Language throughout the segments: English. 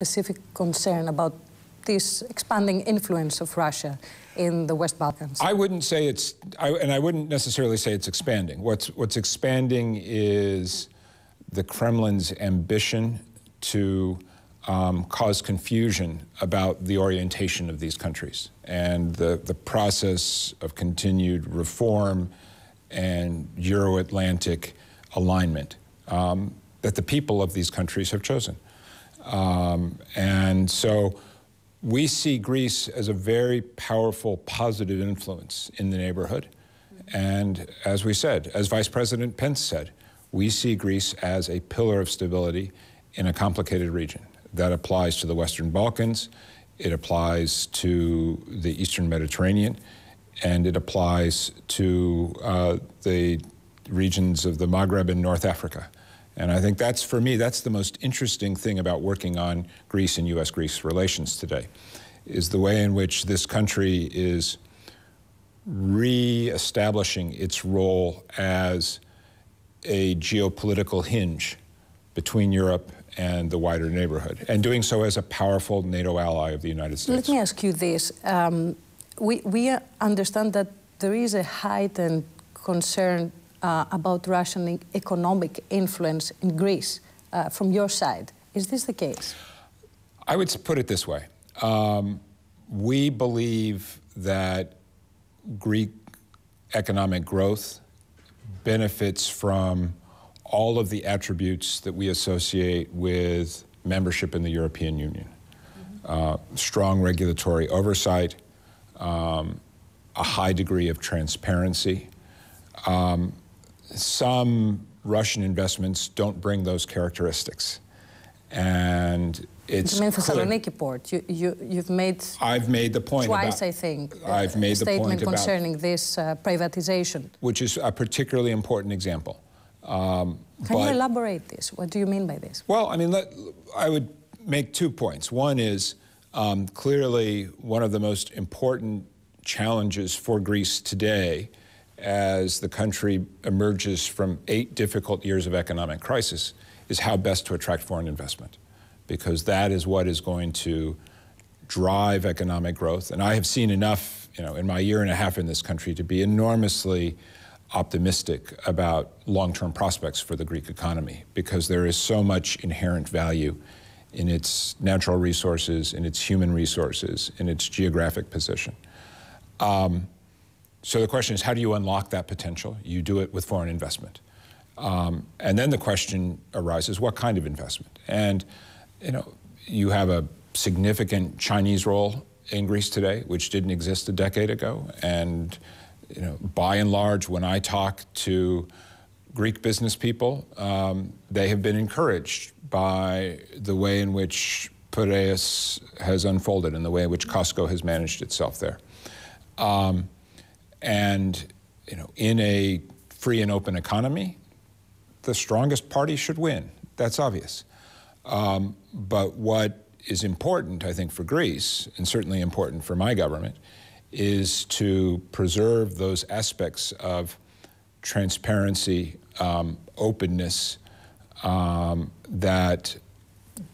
specific concern about this expanding influence of Russia in the West Balkans? I wouldn't say it's, and I wouldn't necessarily say it's expanding. What's expanding is the Kremlin's ambition to cause confusion about the orientation of these countries and the process of continued reform and Euro-Atlantic alignment that the people of these countries have chosen. And so we see Greece as a very powerful positive influence in the neighborhood. And as we said, as Vice President Pence said, we see Greece as a pillar of stability in a complicated region. That applies to the Western Balkans, it applies to the Eastern Mediterranean, and it applies to the regions of the Maghreb and North Africa. And I think that's, for me, that's the most interesting thing about working on Greece and U.S.-Greece relations today, is the way in which this country is re-establishing its role as a geopolitical hinge between Europe and the wider neighborhood, and doing so as a powerful NATO ally of the United States. Let me ask you this. We understand that there is a heightened concern about Russian economic influence in Greece from your side. Is this the case? I would put it this way. We believe that Greek economic growth benefits from all of the attributes that we associate with membership in the European Union. Strong regulatory oversight, a high degree of transparency. Some Russian investments don't bring those characteristics. And it's you mean Thessaloniki port. You've made... I've made the point twice, about, I think, I've made the statement point concerning about, this privatization. Which is a particularly important example. Can you elaborate this? What do you mean by this? Well, I mean, I would make 2 points. One is clearly one of the most important challenges for Greece today as the country emerges from 8 difficult years of economic crisis is how best to attract foreign investment, because that is what is going to drive economic growth. And I have seen enough, you know, in my year and a half in this country to be enormously optimistic about long-term prospects for the Greek economy, because there is so much inherent value in its natural resources, in its human resources, in its geographic position. So the question is, how do you unlock that potential? You do it with foreign investment. And then the question arises, what kind of investment? And you know, you have a significant Chinese role in Greece today, which didn't exist a decade ago. And you know, by and large, when I talk to Greek business people, they have been encouraged by the way in which Piraeus has unfolded and the way in which Costco has managed itself there. And you know, in a free and open economy, the strongest party should win. That's obvious. But what is important, I think, for Greece, and certainly important for my government, is to preserve those aspects of transparency, openness, that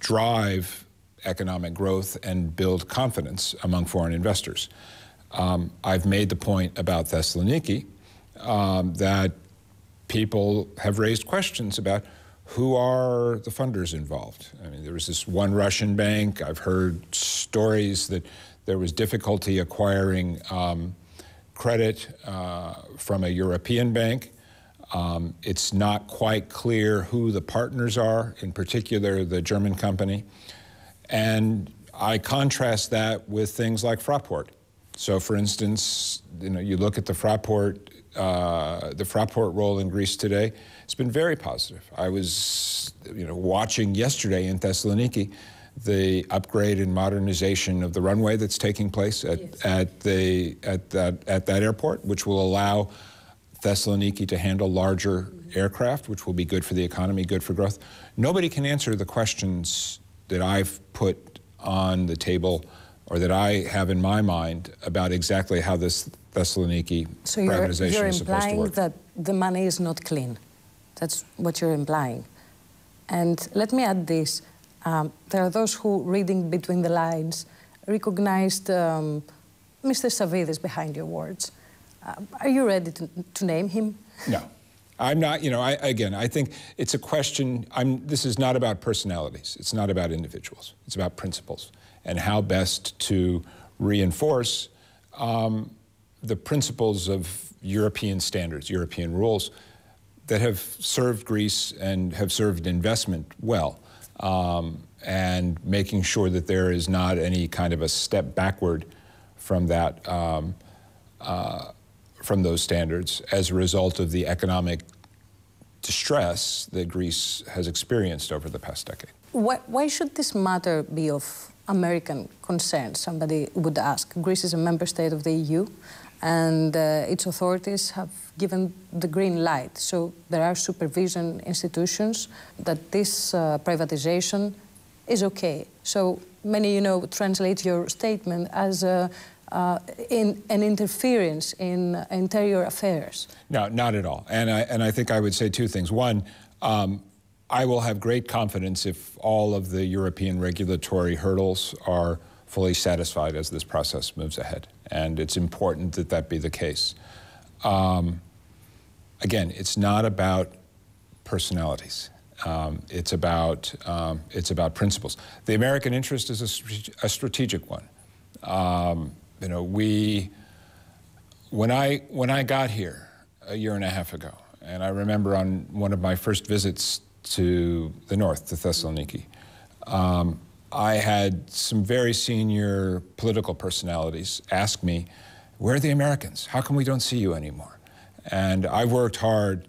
drive economic growth and build confidence among foreign investors. I've made the point about Thessaloniki that people have raised questions about who are the funders involved. I mean, there was this one Russian bank. I've heard stories that there was difficulty acquiring credit from a European bank. It's not quite clear who the partners are, in particular the German company. And I contrast that with things like Fraport. So for instance, you know, you look at the Fraport role in Greece today, it's been very positive. I was watching yesterday in Thessaloniki the upgrade and modernization of the runway that's taking place at, yes, at that airport, which will allow Thessaloniki to handle larger aircraft, which will be good for the economy, good for growth. Nobody can answer the questions that I've put on the table or that I have in my mind about exactly how this Thessaloniki privatization is supposed to work. So you're implying that the money is not clean. That's what you're implying. And let me add this. There are those who, reading between the lines, recognized Mr. Sophias behind your words. Are you ready to name him? No. I'm not, you know, again, I think it's a question, this is not about personalities, it's not about individuals, it's about principles and how best to reinforce the principles of European standards, European rules that have served Greece and have served investment well, and making sure that there is not any kind of a step backward from that, from those standards as a result of the economic distress that Greece has experienced over the past decade. Why should this matter be of American concern? Somebody would ask. Greece is a member state of the EU, and its authorities have given the green light. So there are supervision institutions that this privatization is okay. So many, you know, translate your statement as in an interference in interior affairs. No, not at all. And I think I would say two things. One, I will have great confidence if all of the European regulatory hurdles are fully satisfied as this process moves ahead. And it's important that that be the case. Again, it's not about personalities. It's about principles. The American interest is a strategic one. You know, when I got here a year and a half ago, and I remember on one of my first visits to the north, to Thessaloniki, I had some very senior political personalities ask me, where are the Americans? How come we don't see you anymore? And I worked hard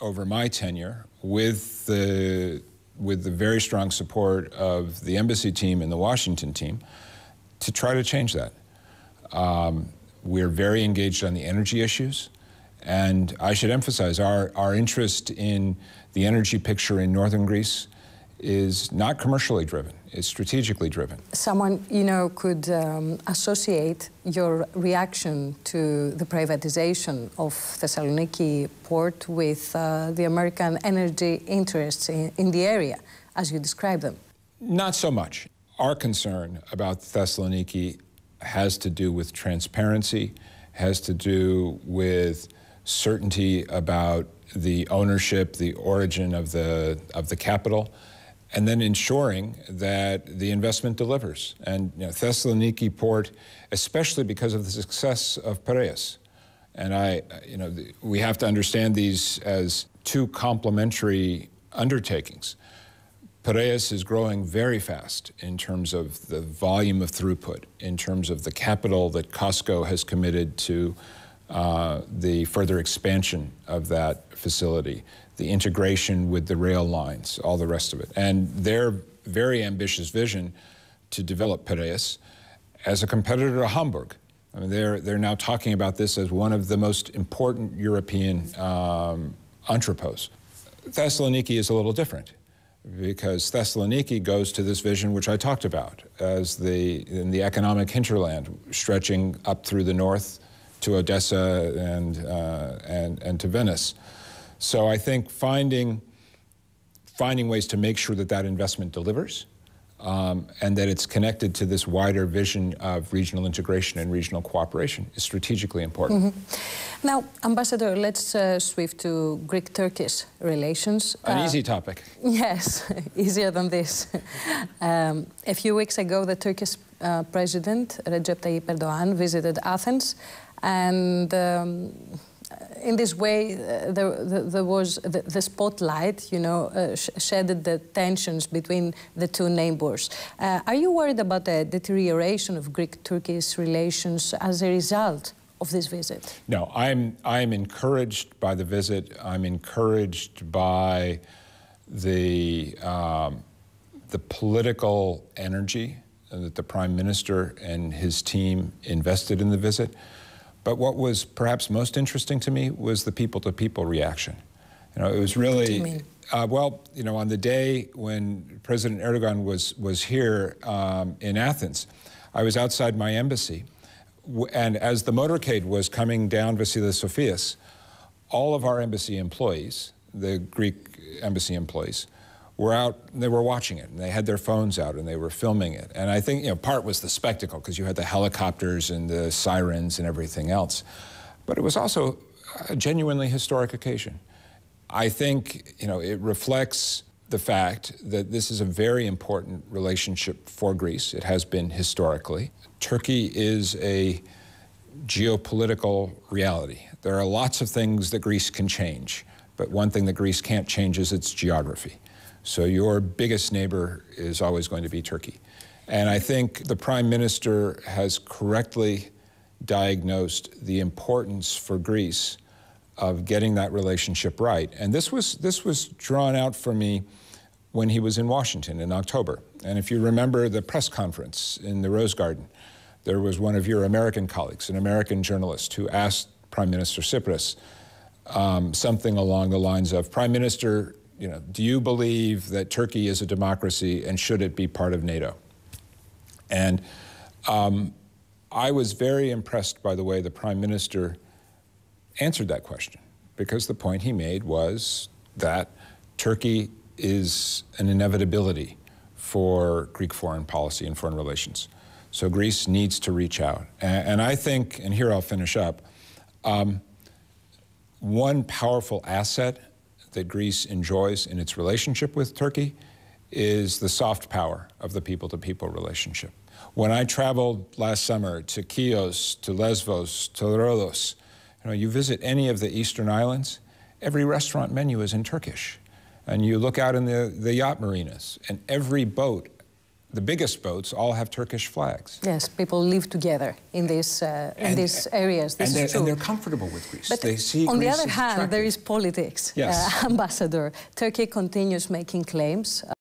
over my tenure with the very strong support of the embassy team and the Washington team to try to change that. We're very engaged on the energy issues, and I should emphasize our interest in the energy picture in northern Greece is not commercially driven, it's strategically driven. Someone, you know, could associate your reaction to the privatization of Thessaloniki port with the American energy interests in the area, as you describe them. Not so much. Our concern about Thessaloniki has to do with transparency, has to do with certainty about the ownership, the origin of the capital, and then ensuring that the investment delivers. And you know, Thessaloniki port, especially because of the success of Piraeus, and you know, we have to understand these as two complementary undertakings. Piraeus is growing very fast in terms of the volume of throughput, in terms of the capital that Costco has committed to the further expansion of that facility, the integration with the rail lines, all the rest of it. And their very ambitious vision to develop Piraeus as a competitor to Hamburg. I mean, they're now talking about this as one of the most important European entrepôts. Thessaloniki is a little different, because Thessaloniki goes to this vision which I talked about as in the economic hinterland stretching up through the north to Odessa and to Venice. So I think finding ways to make sure that that investment delivers and that it's connected to this wider vision of regional integration and regional cooperation is strategically important. Mm-hmm. Now, Ambassador, let's shift to Greek-Turkish relations. An easy topic. Yes, easier than this. A few weeks ago, the Turkish President, Recep Tayyip Erdogan, visited Athens, and in this way, there was the spotlight, you know, shedded the tensions between the two neighbors. Are you worried about the deterioration of Greek-Turkish relations as a result of this visit? No, I'm encouraged by the visit. I'm encouraged by the political energy that the Prime Minister and his team invested in the visit. But what was perhaps most interesting to me was the people-to-people reaction. You know, it was really, what do you mean? Well, you know, on the day when President Erdogan was here in Athens, I was outside my embassy, and as the motorcade was coming down Vasilissis Sophias, all of our embassy employees, the Greek embassy employees, were out, and they were watching it, and they had their phones out, and they were filming it. And I think, you know, part was the spectacle, because you had the helicopters and the sirens and everything else. But it was also a genuinely historic occasion. I think, you know, it reflects the fact that this is a very important relationship for Greece. It has been historically. Turkey is a geopolitical reality. There are lots of things that Greece can change, but one thing that Greece can't change is its geography. So your biggest neighbor is always going to be Turkey. And I think the Prime Minister has correctly diagnosed the importance for Greece of getting that relationship right. And this was drawn out for me when he was in Washington in October. And if you remember the press conference in the Rose Garden, there was one of your American colleagues, an American journalist, who asked Prime Minister Tsipras something along the lines of, Prime Minister, you know, do you believe that Turkey is a democracy and should it be part of NATO? And I was very impressed by the way the Prime Minister answered that question, because the point he made was that Turkey is an inevitability for Greek foreign policy and foreign relations. So Greece needs to reach out. And I think, and here I'll finish up, one powerful asset that Greece enjoys in its relationship with Turkey is the soft power of the people-to-people relationship. When I traveled last summer to Chios, to Lesvos, to Rhodes, you know, you visit any of the Eastern Islands, every restaurant menu is in Turkish. And you look out in the yacht marinas, and every boat, the biggest boats, all have Turkish flags. Yes, people live together in these areas. This is true. And they're comfortable with Greece. But they see on Greece the other hand, attractive. There is politics. Yes. Ambassador, Turkey continues making claims.